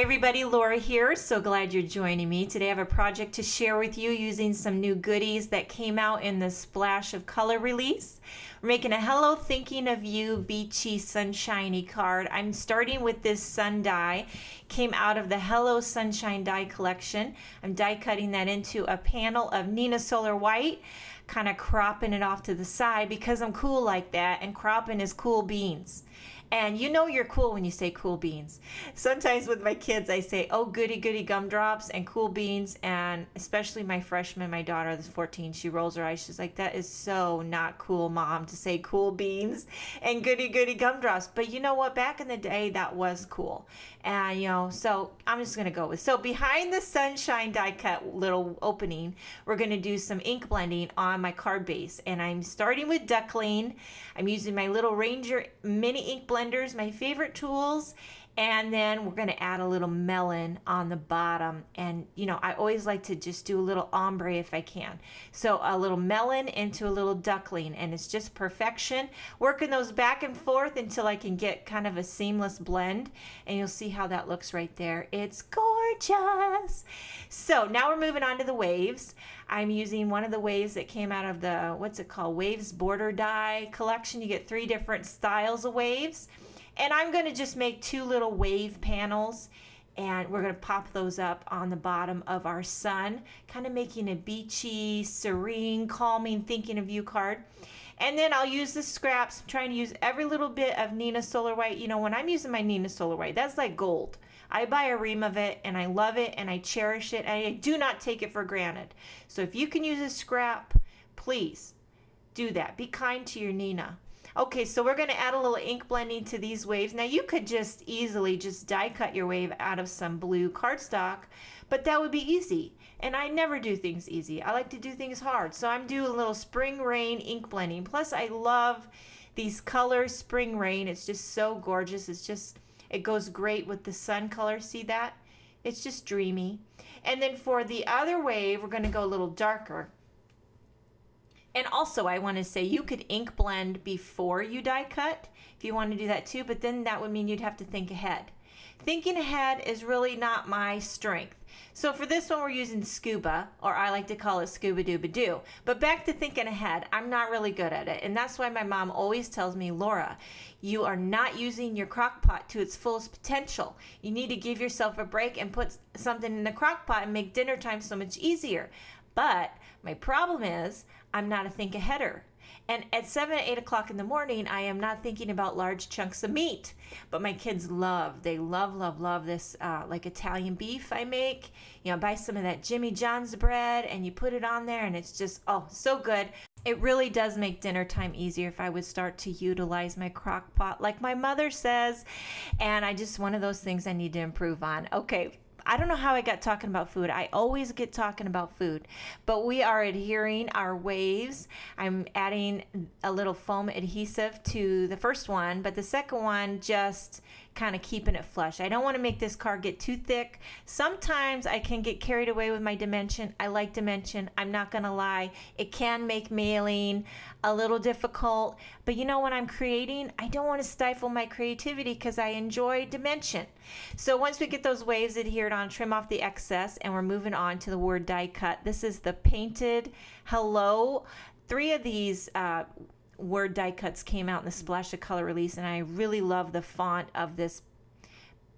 Hi everybody, Laura here. So glad you're joining me. Today I have a project to share with you using some new goodies that came out in the Splash of Color release. We're making a Hello Thinking of You Beachy Sunshiny card. I'm starting with this sun die. Came out of the Hello Sunshine die collection. I'm die cutting that into a panel of Neenah Solar White, kind of cropping it off to the side because I'm cool like that, and cropping is cool beans. And you know you're cool when you say cool beans. Sometimes with my kids I say, oh, goody goody gumdrops and cool beans, and especially my freshman, my daughter that's 14, she rolls her eyes. She's like, that is so not cool, Mom, to say cool beans and goody goody gumdrops. But you know what, back in the day that was cool. And you know, so I'm just gonna go with, so behind the sunshine die cut little opening, we're gonna do some ink blending on my card base. And I'm starting with DUCKLING. I'm using my little Ranger Mini Ink Blend Blenders, my favorite tools, and then we're going to add a little melon on the bottom. And you know, I always like to just do a little ombre if I can, so a little melon into a little duckling, and it's just perfection, working those back and forth until I can get kind of a seamless blend. And you'll see how that looks right there. It's gorgeous. So now we're moving on to the waves. I'm using one of the waves that came out of the, what's it called, Waves Border Dye collection. You get three different styles of waves. And I'm going to just make two little wave panels, and we're going to pop those up on the bottom of our sun, kind of making a beachy, serene, calming Thinking of You card. And then I'll use the scraps. I'm trying to use every little bit of Neenah Solar White. You know, when I'm using my Neenah Solar White, that's like gold. I buy a ream of it, and I love it, and I cherish it, and I do not take it for granted. So if you can use a scrap, please do that. Be kind to your Neenah. Okay, so we're going to add a little ink blending to these waves. Now you could just easily just die cut your wave out of some blue cardstock, but that would be easy. And I never do things easy. I like to do things hard. So I'm doing a little Spring Rain ink blending. Plus I love these colors, Spring Rain. It's just so gorgeous. It's just, it goes great with the sun color. See that? It's just dreamy. And then for the other wave, we're going to go a little darker. And also I want to say you could ink blend before you die cut if you want to do that too, but then that would mean you'd have to think ahead. Thinking ahead is really not my strength. So for this one we're using SCUBA, or I like to call it Scuba Dooba Doo. But back to thinking ahead, I'm not really good at it. And that's why my mom always tells me, Laura, you are not using your crock pot to its fullest potential. You need to give yourself a break and put something in the crock pot and make dinner time so much easier. But my problem is I'm not a think aheader. And at 7 or 8 o'clock in the morning, I am not thinking about large chunks of meat. But my kids love, they love, love, love this like Italian beef I make. You know, buy some of that Jimmy John's bread and you put it on there and it's just, oh, so good. It really does make dinner time easier if I would start to utilize my crock pot like my mother says. And I just, one of those things I need to improve on. Okay. I don't know how I got talking about food. I always get talking about food, but we are adhering our waves. I'm adding a little foam adhesive to the first one, but the second one just kind of keeping it flush. I don't want to make this card get too thick. Sometimes I can get carried away with my dimension. I like dimension. I'm not going to lie. It can make mailing a little difficult, but you know, when I'm creating, I don't want to stifle my creativity because I enjoy dimension. So once we get those waves adhered on, trim off the excess, and we're moving on to the word die cut. This is the painted hello. Three of these word die cuts came out in the Splash of Color release, and I really love the font of this,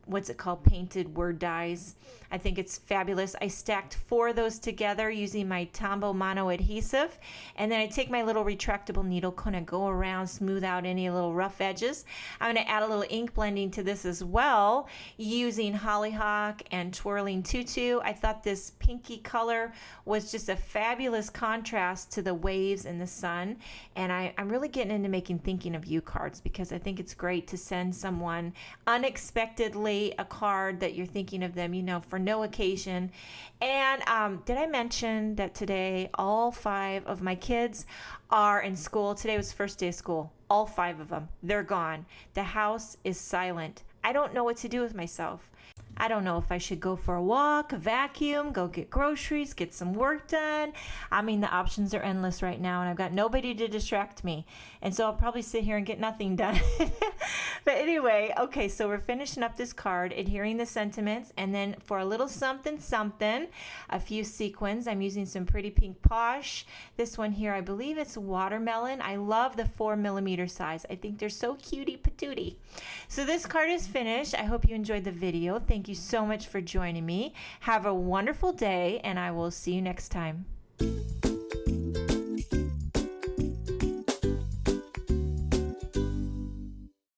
what's it called, painted word dies. I think it's fabulous. I stacked four of those together using my Tombow Mono adhesive, and then I take my little retractable needle, kind of go around, smooth out any little rough edges. I'm going to add a little ink blending to this as well using HOLLYHOCK and TWIRLING TUTU. I thought this pinky color was just a fabulous contrast to the waves and the sun, and I'm really getting into making Thinking of You cards because I think it's great to send someone unexpectedly a card that you're thinking of them, you know, for no occasion. And did I mention that today all five of my kids are in school? Today was the first day of school. All five of them, they're gone. The house is silent. I don't know what to do with myself. I don't know if I should go for a walk, vacuum, go get groceries, get some work done. I mean, the options are endless right now, and I've got nobody to distract me. And so I'll probably sit here and get nothing done. But anyway, okay, so we're finishing up this card, adhering the sentiments, and then for a little something something, a few sequins, I'm using some Pretty Pink Posh. This one here, I believe it's Watermelon. I love the 4mm size. I think they're so cutie patootie. So this card is finished. I hope you enjoyed the video. Thank you so much for joining me. Have a wonderful day, and I will see you next time.